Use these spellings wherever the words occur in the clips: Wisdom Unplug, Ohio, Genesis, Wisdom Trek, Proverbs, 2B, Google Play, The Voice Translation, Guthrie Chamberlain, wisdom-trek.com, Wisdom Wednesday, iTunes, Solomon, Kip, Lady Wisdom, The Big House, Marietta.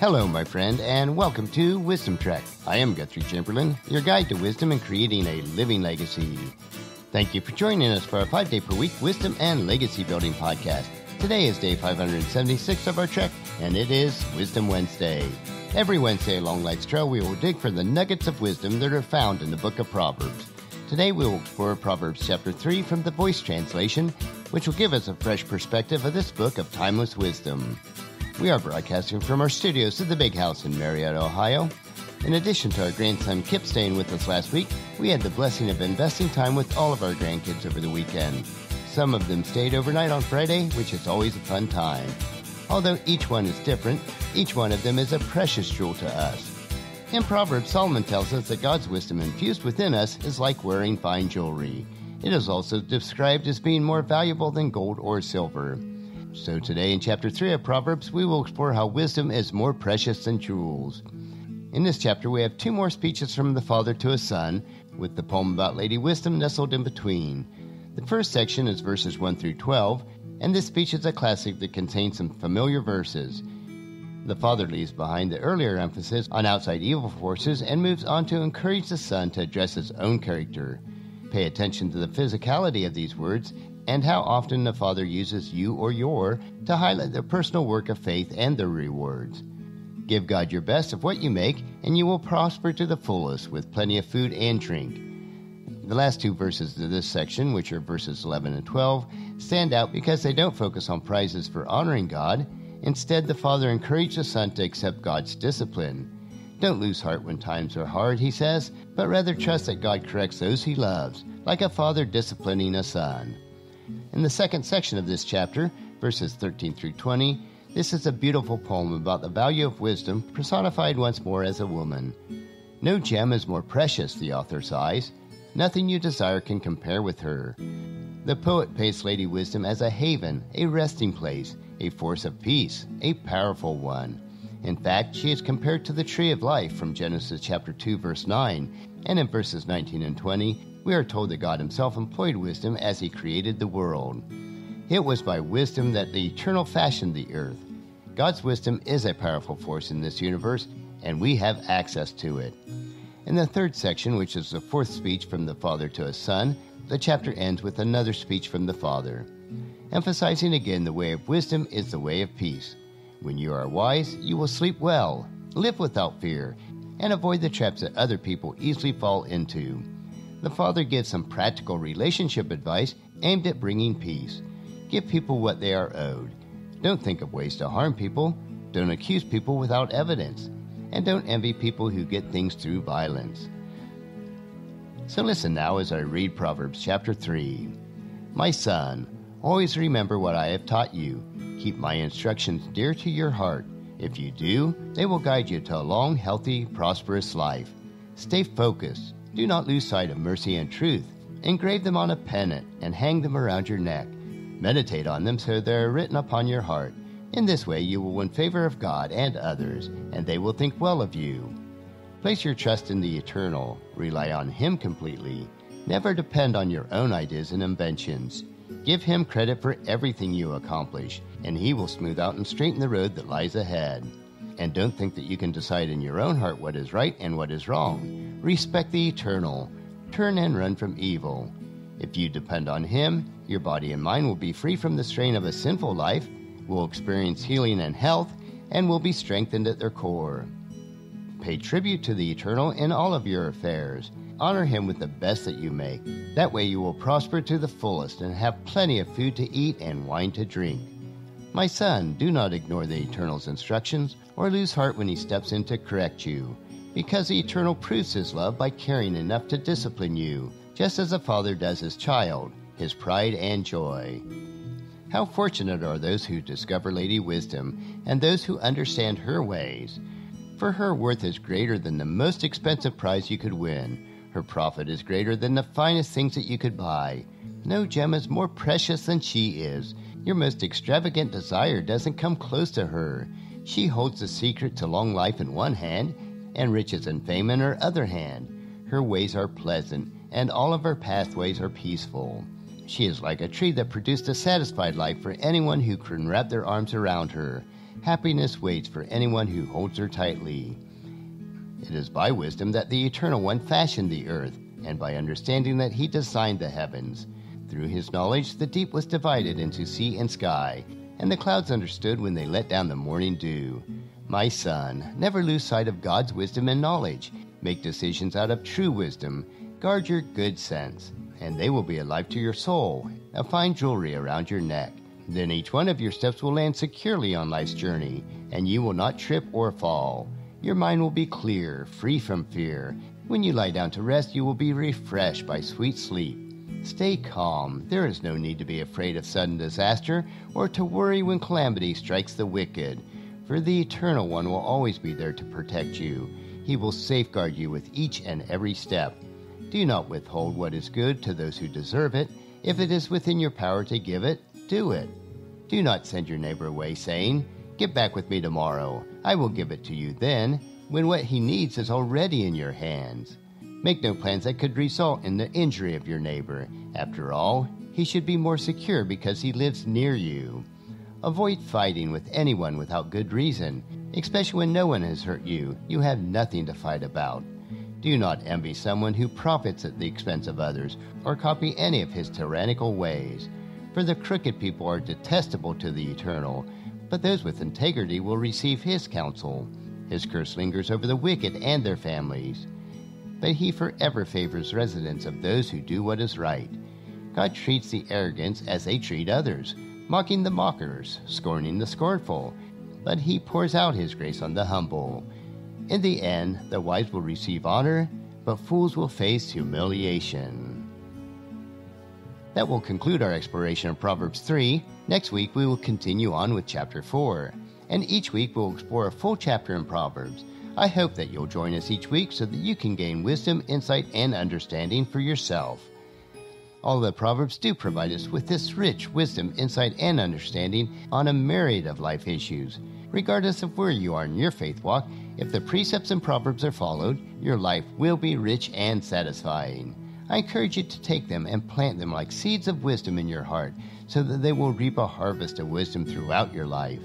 Hello, my friend, and welcome to Wisdom Trek. I am Guthrie Chamberlain, your guide to wisdom and creating a living legacy. Thank you for joining us for our 5-day-per-week Wisdom and Legacy Building podcast. Today is day 576 of our trek, and it is Wisdom Wednesday. Every Wednesday along Life's Trail, we will dig for the nuggets of wisdom that are found in the book of Proverbs. Today, we will explore Proverbs chapter 3 from The Voice Translation, which will give us a fresh perspective of this book of timeless wisdom. We are broadcasting from our studios at the Big House in Marietta, Ohio. In addition to our grandson Kip staying with us last week, we had the blessing of investing time with all of our grandkids over the weekend. Some of them stayed overnight on Friday, which is always a fun time. Although each one is different, each one of them is a precious jewel to us. In Proverbs, Solomon tells us that God's wisdom infused within us is like wearing fine jewelry. It is also described as being more valuable than gold or silver. So today in chapter 3 of Proverbs, we will explore how wisdom is more precious than jewels. In this chapter, we have two more speeches from the father to his son, with the poem about Lady Wisdom nestled in between. The first section is verses 1 through 12, and this speech is a classic that contains some familiar verses. The father leaves behind the earlier emphasis on outside evil forces and moves on to encourage the son to address his own character. Pay attention to the physicality of these words and how often the father uses you or your to highlight their personal work of faith and their rewards. Give God your best of what you make, and you will prosper to the fullest with plenty of food and drink. The last two verses of this section, which are verses 11 and 12, stand out because they don't focus on prizes for honoring God. Instead, the father encouraged the son to accept God's discipline. Don't lose heart when times are hard, he says, but rather trust that God corrects those he loves, like a father disciplining a son. In the second section of this chapter, verses 13 through 20, this is a beautiful poem about the value of wisdom personified once more as a woman. No gem is more precious, the author sighs. Nothing you desire can compare with her. The poet paints Lady Wisdom as a haven, a resting place, a force of peace, a powerful one. In fact, she is compared to the tree of life from Genesis chapter 2, verse 9, and in verses 19 and 20, we are told that God himself employed wisdom as he created the world. It was by wisdom that the eternal fashioned the earth. God's wisdom is a powerful force in this universe, and we have access to it. In the third section, which is the fourth speech from the father to his son, the chapter ends with another speech from the father, emphasizing again the way of wisdom is the way of peace. When you are wise, you will sleep well, live without fear, and avoid the traps that other people easily fall into. The father gives some practical relationship advice aimed at bringing peace. Give people what they are owed. Don't think of ways to harm people. Don't accuse people without evidence. And don't envy people who get things through violence. So listen now as I read Proverbs chapter 3. My son, always remember what I have taught you. Keep my instructions dear to your heart. If you do, they will guide you to a long, healthy, prosperous life. Stay focused. Do not lose sight of mercy and truth. Engrave them on a pennant and hang them around your neck. Meditate on them so they are written upon your heart. In this way, you will win favor of God and others, and they will think well of you. Place your trust in the eternal. Rely on him completely. Never depend on your own ideas and inventions. Give him credit for everything you accomplish, and he will smooth out and straighten the road that lies ahead. And don't think that you can decide in your own heart what is right and what is wrong. Respect the eternal. Turn and run from evil. If you depend on him, your body and mind will be free from the strain of a sinful life, will experience healing and health, and will be strengthened at their core. Pay tribute to the eternal in all of your affairs. Honor him with the best that you make. That way you will prosper to the fullest and have plenty of food to eat and wine to drink. My son, do not ignore the eternal's instructions or lose heart when he steps in to correct you, because the eternal proves his love by caring enough to discipline you, just as a father does his child, his pride and joy. How fortunate are those who discover Lady Wisdom and those who understand her ways. For her worth is greater than the most expensive prize you could win. Her profit is greater than the finest things that you could buy. No gem is more precious than she is. Your most extravagant desire doesn't come close to her. She holds the secret to long life in one hand and riches and fame in her other hand. Her ways are pleasant, and all of her pathways are peaceful. She is like a tree that produced a satisfied life for anyone who can wrap their arms around her. Happiness waits for anyone who holds her tightly. It is by wisdom that the Eternal One fashioned the earth, and by understanding that he designed the heavens. Through his knowledge, the deep was divided into sea and sky, and the clouds understood when they let down the morning dew. My son, never lose sight of God's wisdom and knowledge. Make decisions out of true wisdom. Guard your good sense, and they will be a life to your soul, a fine jewelry around your neck. Then each one of your steps will land securely on life's journey, and you will not trip or fall. Your mind will be clear, free from fear. When you lie down to rest, you will be refreshed by sweet sleep. Stay calm. There is no need to be afraid of sudden disaster or to worry when calamity strikes the wicked, for the Eternal One will always be there to protect you. He will safeguard you with each and every step. Do not withhold what is good to those who deserve it. If it is within your power to give it, do it. Do not send your neighbor away saying, "Get back with me tomorrow. I will give it to you then," when what he needs is already in your hands. Make no plans that could result in the injury of your neighbor. After all, he should be more secure because he lives near you. Avoid fighting with anyone without good reason, especially when no one has hurt you. You have nothing to fight about. Do not envy someone who profits at the expense of others or copy any of his tyrannical ways. For the crooked people are detestable to the Eternal, but those with integrity will receive his counsel. His curse lingers over the wicked and their families, but he forever favors residents of those who do what is right. God treats the arrogant as they treat others, mocking the mockers, scorning the scornful, but he pours out his grace on the humble. In the end, the wise will receive honor, but fools will face humiliation. That will conclude our exploration of Proverbs 3. Next week, we will continue on with Chapter 4. And each week, we'll explore a full chapter in Proverbs. I hope that you'll join us each week so that you can gain wisdom, insight, and understanding for yourself. All the Proverbs do provide us with this rich wisdom, insight, and understanding on a myriad of life issues. Regardless of where you are in your faith walk, if the precepts and Proverbs are followed, your life will be rich and satisfying. I encourage you to take them and plant them like seeds of wisdom in your heart so that they will reap a harvest of wisdom throughout your life.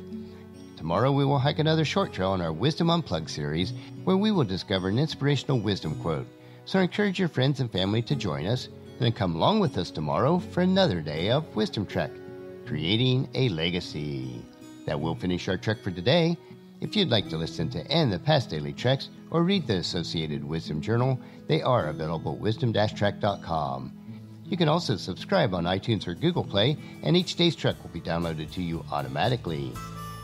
Tomorrow we will hike another short trail in our Wisdom Unplug series where we will discover an inspirational wisdom quote. So I encourage your friends and family to join us and come along with us tomorrow for another day of Wisdom Trek, creating a legacy. That will finish our trek for today. If you'd like to listen to and the past daily treks or read the Associated Wisdom Journal, they are available at wisdom-trek.com. You can also subscribe on iTunes or Google Play, and each day's trek will be downloaded to you automatically.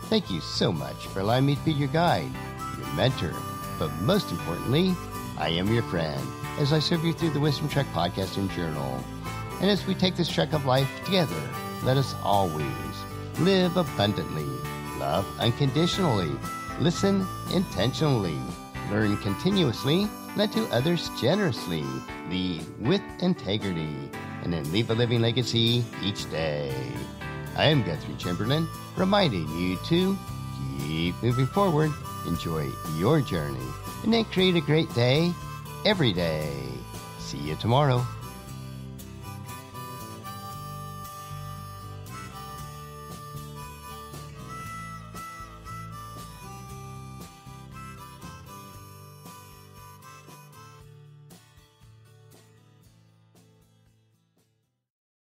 Thank you so much for allowing me to be your guide, your mentor, but most importantly, I am your friend as I serve you through the Wisdom Trek podcast and journal. And as we take this trek of life together, let us always live abundantly, love unconditionally, listen intentionally, learn continuously, lend to others generously, lead with integrity, and then leave a living legacy each day. I am Guthrie Chamberlain, reminding you to keep moving forward, enjoy your journey, and then create a great day every day. See you tomorrow.